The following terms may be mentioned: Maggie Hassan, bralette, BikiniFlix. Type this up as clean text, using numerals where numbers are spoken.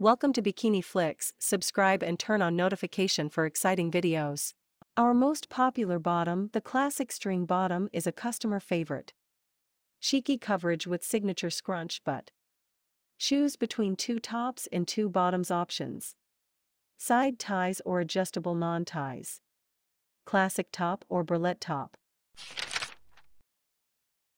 Welcome to BikiniFlix, subscribe and turn on notification for exciting videos. Our most popular bottom, the classic string bottom, is a customer favorite. Chic coverage with signature scrunch butt. Choose between two tops and two bottoms options. Side ties or adjustable non-ties. Classic top or bralette top.